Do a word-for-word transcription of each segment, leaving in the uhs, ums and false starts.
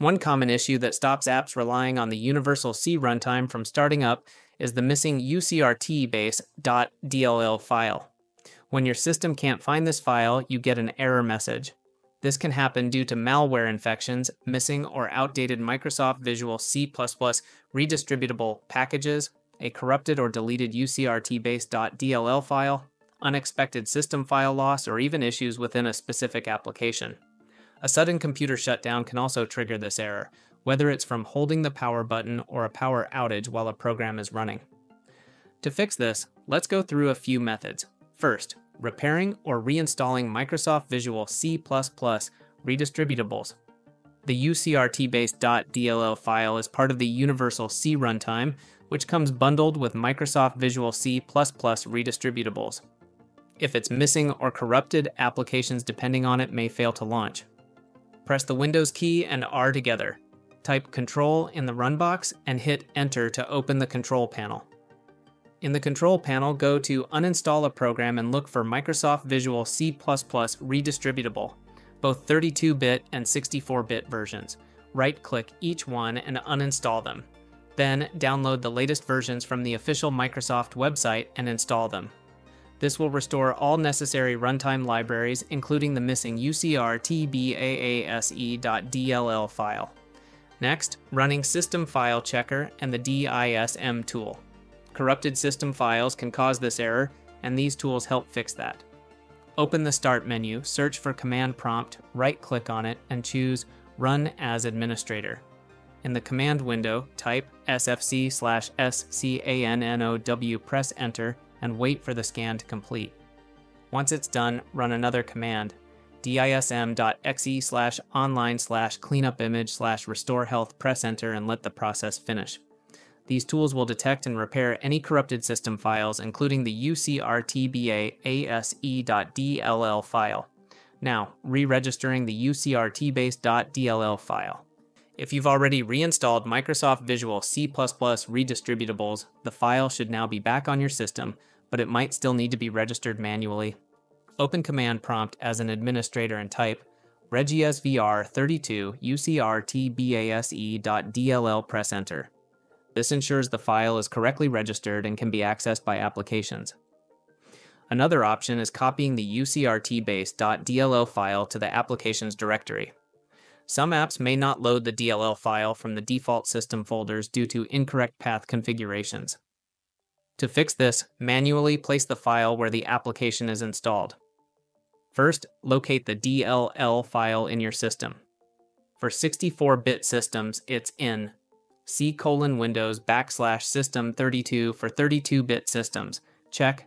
One common issue that stops apps relying on the universal C runtime from starting up is the missing ucrtbase.dll file. When your system can't find this file, you get an error message. This can happen due to malware infections, missing or outdated Microsoft Visual C plus plus redistributable packages, a corrupted or deleted ucrtbase.dll file, unexpected system file loss, or even issues within a specific application. A sudden computer shutdown can also trigger this error, whether it's from holding the power button or a power outage while a program is running. To fix this, let's go through a few methods. First, repairing or reinstalling Microsoft Visual C plus plus redistributables. The ucrtbase.dll file is part of the Universal C runtime, which comes bundled with Microsoft Visual C plus plus redistributables. If it's missing or corrupted, applications depending on it may fail to launch. Press the Windows key and R together. Type Control in the run box and hit Enter to open the control panel. In the control panel, go to Uninstall a Program and look for Microsoft Visual C plus plus Redistributable, both thirty-two bit and sixty-four bit versions. Right-click each one and uninstall them. Then, download the latest versions from the official Microsoft website and install them. This will restore all necessary runtime libraries, including the missing ucrtbase.dll file. Next, running System File Checker and the D I S M tool. Corrupted system files can cause this error, and these tools help fix that. Open the Start menu, search for Command Prompt, right-click on it, and choose Run as Administrator. In the command window, type sfc slash scannow, press Enter, and wait for the scan to complete. Once it's done, run another command, dism.exe slash online slash cleanup image slash restore health, press Enter, and let the process finish. These tools will detect and repair any corrupted system files, including the ucrtbase.dll file. Now, re-registering the ucrtbase.dll file. If you've already reinstalled Microsoft Visual C plus plus redistributables, the file should now be back on your system, but it might still need to be registered manually. Open Command Prompt as an administrator and type regsvr32 ucrtbase.dll, press Enter. This ensures the file is correctly registered and can be accessed by applications. Another option is copying the ucrtbase.dll file to the applications directory. Some apps may not load the D L L file from the default system folders due to incorrect path configurations. To fix this, manually place the file where the application is installed. First, locate the D L L file in your system. For sixty-four bit systems, it's in C colon Windows backslash system thirty-two for thirty-two bit systems. Check.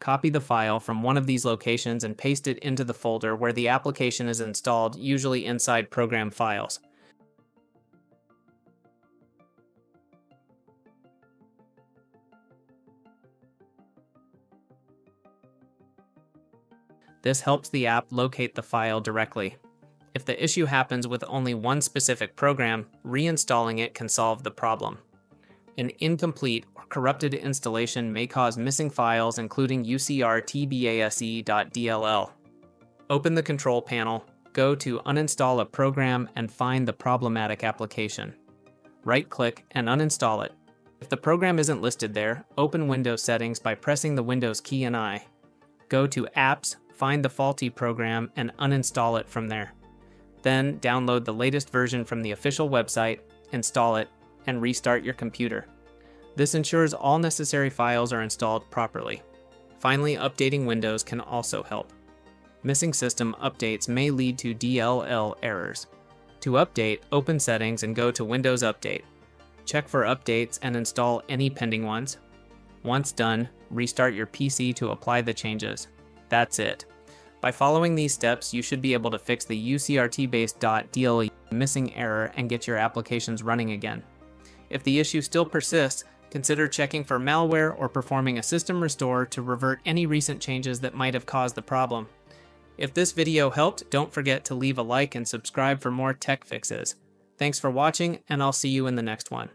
Copy the file from one of these locations and paste it into the folder where the application is installed, usually inside Program Files. This helps the app locate the file directly. If the issue happens with only one specific program, reinstalling it can solve the problem. An incomplete or corrupted installation may cause missing files, including ucrtbase.dll. Open the control panel, go to Uninstall a Program and find the problematic application. Right-click and uninstall it. If the program isn't listed there, open Windows Settings by pressing the Windows key and I. Go to Apps, find the faulty program, and uninstall it from there. Then, download the latest version from the official website, install it, and restart your computer. This ensures all necessary files are installed properly. Finally, updating Windows can also help. Missing system updates may lead to D L L errors. To update, open Settings and go to Windows Update. Check for updates and install any pending ones. Once done, restart your P C to apply the changes. That's it. By following these steps, you should be able to fix the ucrtbase.dll missing error and get your applications running again. If the issue still persists, consider checking for malware or performing a system restore to revert any recent changes that might have caused the problem. If this video helped, don't forget to leave a like and subscribe for more tech fixes. Thanks for watching, and I'll see you in the next one.